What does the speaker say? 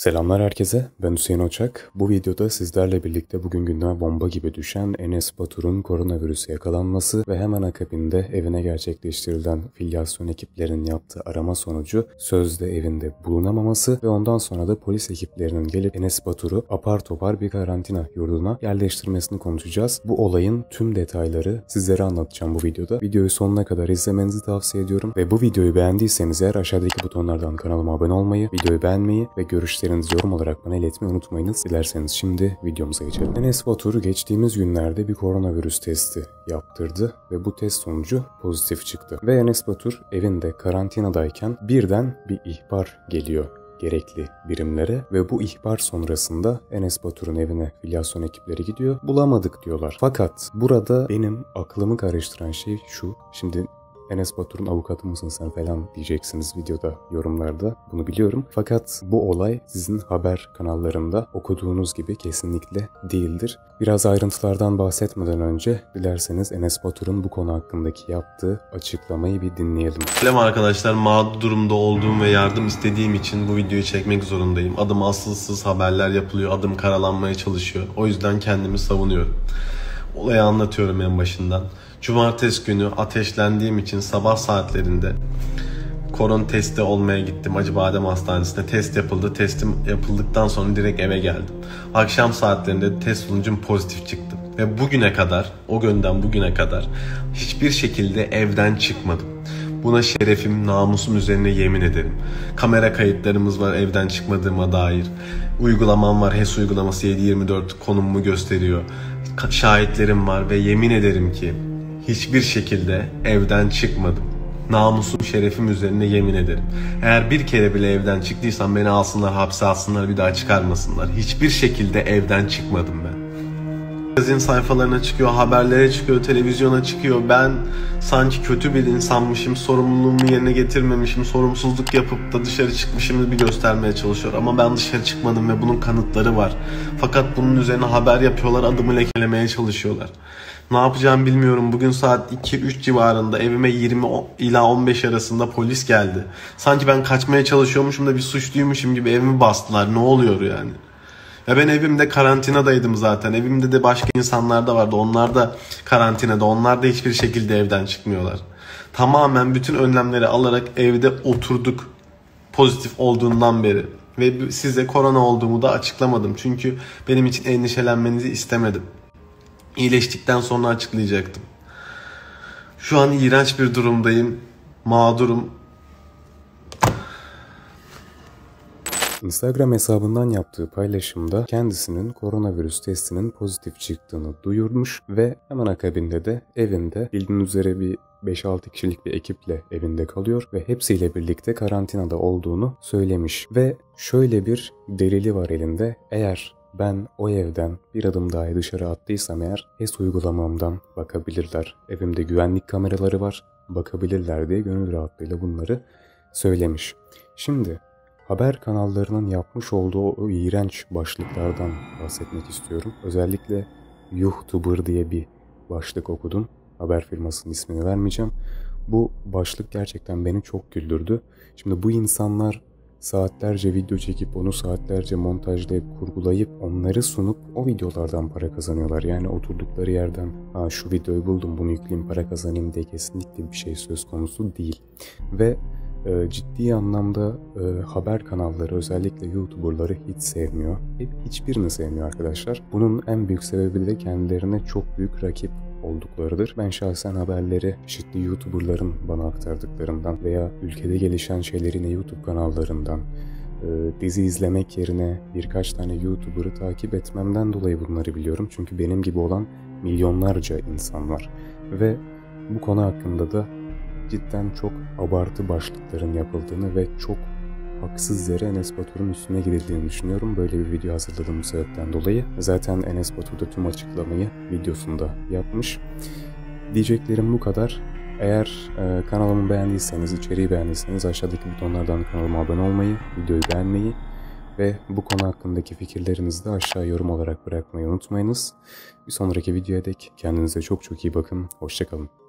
Selamlar herkese, ben Hüseyin Oçak. Bu videoda sizlerle birlikte bugün günden bomba gibi düşen Enes Batur'un koronavirüse yakalanması ve hemen akabinde evine gerçekleştirilen filyasyon ekiplerinin yaptığı arama sonucu sözde evinde bulunamaması ve ondan sonra da polis ekiplerinin gelip Enes Batur'u apar topar bir karantina yurduna yerleştirmesini konuşacağız. Bu olayın tüm detayları sizlere anlatacağım bu videoda. Videoyu sonuna kadar izlemenizi tavsiye ediyorum ve bu videoyu beğendiyseniz eğer aşağıdaki butonlardan kanalıma abone olmayı, videoyu beğenmeyi ve görüşleri yorum olarak bana iletmeyi unutmayınız. Dilerseniz şimdi videomuza geçelim. Enes Batur geçtiğimiz günlerde bir koronavirüs testi yaptırdı ve bu test sonucu pozitif çıktı. Ve Enes Batur evinde karantinadayken birden bir ihbar geliyor gerekli birimlere ve bu ihbar sonrasında Enes Batur'un evine filyasyon ekipleri gidiyor. Bulamadık diyorlar. Fakat burada benim aklımı karıştıran şey şu. Şimdi Enes Batur'un avukatı mısın sen falan diyeceksiniz videoda, yorumlarda. Bunu biliyorum. Fakat bu olay sizin haber kanallarında okuduğunuz gibi kesinlikle değildir. Biraz ayrıntılardan bahsetmeden önce dilerseniz Enes Batur'un bu konu hakkındaki yaptığı açıklamayı bir dinleyelim. Selam arkadaşlar, mağdur durumda olduğum ve yardım istediğim için bu videoyu çekmek zorundayım. Adım asılsız haberler yapılıyor, adım karalanmaya çalışıyor. O yüzden kendimi savunuyorum. Olayı anlatıyorum en başından. Cumartesi günü ateşlendiğim için sabah saatlerinde korona testi olmaya gittim. Acıbadem Hastanesi'ne test yapıldı. Testim yapıldıktan sonra direkt eve geldim. Akşam saatlerinde test sonucum pozitif çıktı. Ve bugüne kadar, o günden bugüne kadar hiçbir şekilde evden çıkmadım. Buna şerefim, namusum üzerine yemin ederim. Kamera kayıtlarımız var evden çıkmadığıma dair. Uygulamam var, HES uygulaması 7/24 konumumu gösteriyor. Şahitlerim var ve yemin ederim ki hiçbir şekilde evden çıkmadım. Namusum, şerefim üzerine yemin ederim. Eğer bir kere bile evden çıktıysam beni alsınlar, hapse alsınlar, bir daha çıkarmasınlar. Hiçbir şekilde evden çıkmadım ben. Magazin sayfalarına çıkıyor, haberlere çıkıyor, televizyona çıkıyor. Ben sanki kötü bir insanmışım, sorumluluğumu yerine getirmemişim, sorumsuzluk yapıp da dışarı çıkmışım bir göstermeye çalışıyor. Ama ben dışarı çıkmadım ve bunun kanıtları var. Fakat bunun üzerine haber yapıyorlar, adımı lekelemeye çalışıyorlar. Ne yapacağımı bilmiyorum. Bugün saat 2-3 civarında evime 20 ila 15 arasında polis geldi. Sanki ben kaçmaya çalışıyormuşum da bir suçluymuşum gibi evimi bastılar. Ne oluyor yani? Ya ben evimde karantinadaydım zaten. Evimde de başka insanlar da vardı. Onlar da karantinada. Onlar da hiçbir şekilde evden çıkmıyorlar. Tamamen bütün önlemleri alarak evde oturduk. Pozitif olduğundan beri. Ve size korona olduğumu da açıklamadım. Çünkü benim için endişelenmenizi istemedim. İyileştikten sonra açıklayacaktım. Şu an iğrenç bir durumdayım. Mağdurum. Instagram hesabından yaptığı paylaşımda kendisinin koronavirüs testinin pozitif çıktığını duyurmuş ve hemen akabinde de evinde bildiğiniz üzere bir 5-6 kişilik bir ekiple evinde kalıyor ve hepsiyle birlikte karantinada olduğunu söylemiş. Ve şöyle bir delili var elinde. Eğer ben o evden bir adım dahi dışarı attıysam eğer HES uygulamamdan bakabilirler. Evimde güvenlik kameraları var, bakabilirler diye gönül rahatlığıyla bunları söylemiş. Şimdi haber kanallarının yapmış olduğu o iğrenç başlıklardan bahsetmek istiyorum. Özellikle YouTuber diye bir başlık okudum. Haber firmasının ismini vermeyeceğim. Bu başlık gerçekten beni çok güldürdü. Şimdi bu insanlar saatlerce video çekip onu saatlerce montajlayıp kurgulayıp onları sunup o videolardan para kazanıyorlar. Yani oturdukları yerden "Aa, şu videoyu buldum, bunu yükleyeyim, para kazanayım" diye kesinlikle bir şey söz konusu değil. Ve ciddi anlamda haber kanalları özellikle YouTuber'ları hiç sevmiyor. Hiçbirini sevmiyor arkadaşlar. Bunun en büyük sebebi de kendilerine çok büyük rakip olduklarıdır. Ben şahsen haberleri çeşitli YouTuber'ların bana aktardıklarından veya ülkede gelişen şeylerine YouTube kanallarından, dizi izlemek yerine birkaç tane YouTuber'ı takip etmemden dolayı bunları biliyorum. Çünkü benim gibi olan milyonlarca insan var. Ve bu konu hakkında da cidden çok abartı başlıkların yapıldığını ve çok haksız yere Enes Batur'un üstüne gidildiğini düşünüyorum. Böyle bir video hazırladığım sebepten dolayı. Zaten Enes Batur da tüm açıklamayı videosunda yapmış. Diyeceklerim bu kadar. Eğer kanalımı beğendiyseniz, içeriği beğendiyseniz aşağıdaki butonlardan kanalıma abone olmayı, videoyu beğenmeyi ve bu konu hakkındaki fikirlerinizi de aşağı yorum olarak bırakmayı unutmayınız. Bir sonraki videoya dek kendinize çok çok iyi bakın. Hoşça kalın.